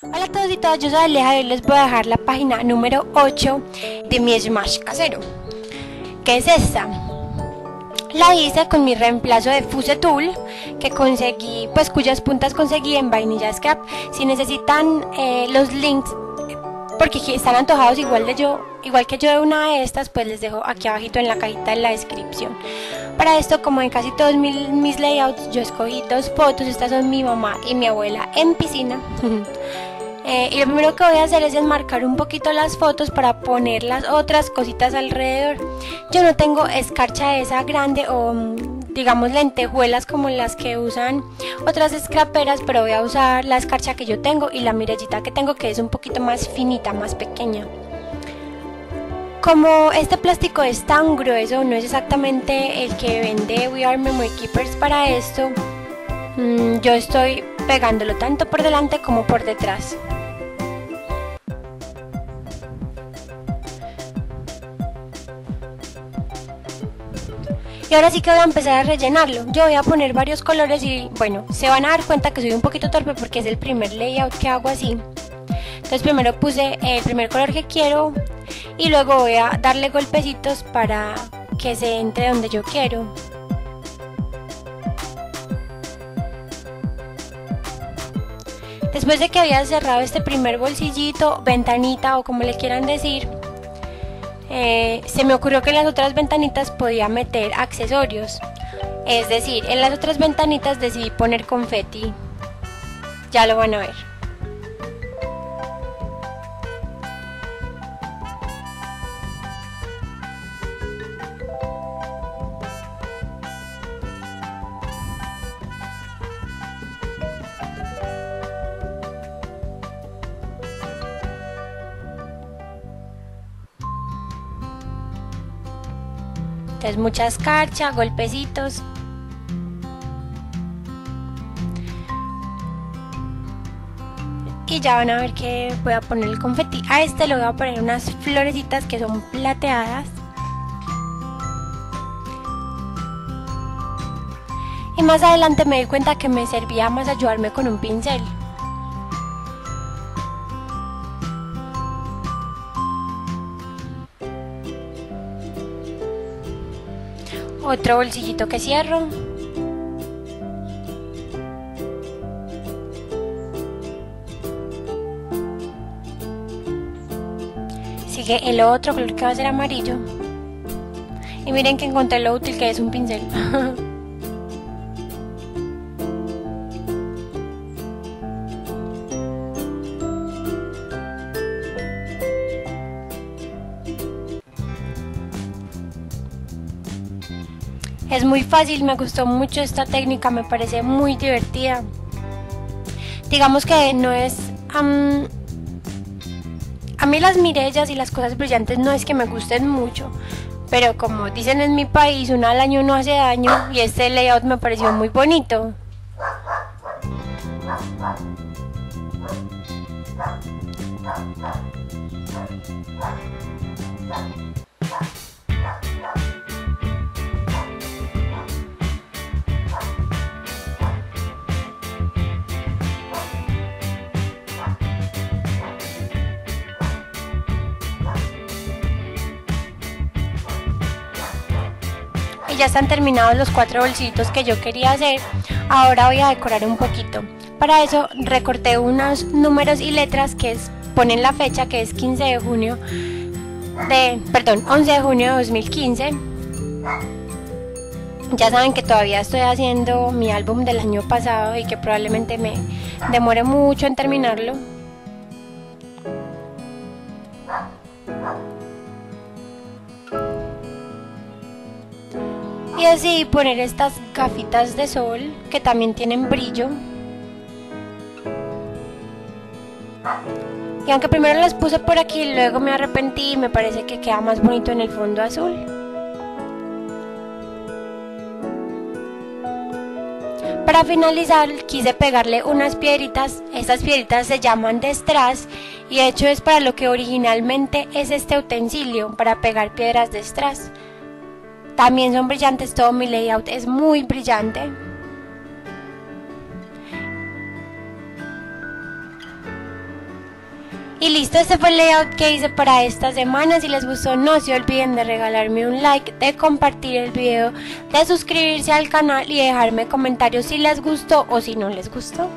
Hola a todos y todas, yo soy Aleja y hoy les voy a dejar la página número 8 de mi Smash casero, que es esta. La hice con mi reemplazo de Fuse Tool que conseguí, pues cuyas puntas conseguí en Vainilla Scrap. Si necesitan los links, porque están antojados igual que yo de una de estas, pues les dejo aquí abajito en la cajita en la descripción. Para esto, como en casi todos mis layouts, yo escogí dos fotos. Estas son mi mamá y mi abuela en piscina. Y lo primero que voy a hacer es enmarcar un poquito las fotos para poner las otras cositas alrededor. Yo no tengo escarcha esa grande o digamos lentejuelas como las que usan otras scraperas, pero voy a usar la escarcha que yo tengo y la mirellita que tengo, que es un poquito más finita, más pequeña. Como este plástico es tan grueso, no es exactamente el que vende We Are Memory Keepers para esto, yo estoy pegándolo tanto por delante como por detrás. Y ahora sí que voy a empezar a rellenarlo. Yo voy a poner varios colores y bueno, se van a dar cuenta que soy un poquito torpe porque es el primer layout que hago así. Entonces primero puse el primer color que quiero y luego voy a darle golpecitos para que se entre donde yo quiero. Después de que había cerrado este primer bolsillito, ventanita o como le quieran decir, se me ocurrió que en las otras ventanitas podía meter accesorios. Es decir, en las otras ventanitas decidí poner confeti. Ya lo van a ver. Entonces mucha escarcha, golpecitos. Y ya van a ver que voy a poner el confeti. A este le voy a poner unas florecitas que son plateadas. Y más adelante me di cuenta que me servía más ayudarme con un pincel. Otro bolsillito que cierro. Sigue el otro color que va a ser amarillo. Y miren que encontré lo útil que es un pincel. Es muy fácil, me gustó mucho esta técnica, me parece muy divertida. Digamos que no es... a mí las mirellas y las cosas brillantes no es que me gusten mucho, pero como dicen en mi país, una al año no hace daño, y este layout me pareció muy bonito. Ya están terminados los cuatro bolsitos que yo quería hacer. Ahora voy a decorar un poquito. Para eso recorté unos números y letras que ponen la fecha, que es 11 de junio de 2015. Ya saben que todavía estoy haciendo mi álbum del año pasado y que probablemente me demore mucho en terminarlo. Y decidí poner estas gafitas de sol que también tienen brillo. Y aunque primero las puse por aquí, luego me arrepentí y me parece que queda más bonito en el fondo azul. Para finalizar quise pegarle unas piedritas. Estas piedritas se llaman de strass y de hecho es para lo que originalmente es este utensilio, para pegar piedras de strass. También son brillantes, todo mi layout es muy brillante. Y listo, este fue el layout que hice para esta semana. Si les gustó, no se olviden de regalarme un like, de compartir el video, de suscribirse al canal y dejarme comentarios si les gustó o si no les gustó.